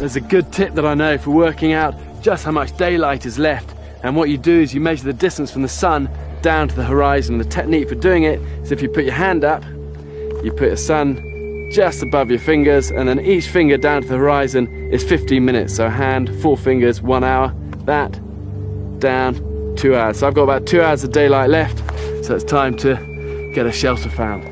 There's a good tip that I know for working out just how much daylight is left, and what you do is you measure the distance from the sun down to the horizon. The technique for doing it is if you put your hand up, you put the sun just above your fingers, and then each finger down to the horizon is 15 minutes. So hand, 4 fingers, 1 hour, that, down, 2 hours. So I've got about 2 hours of daylight left, so it's time to get a shelter found.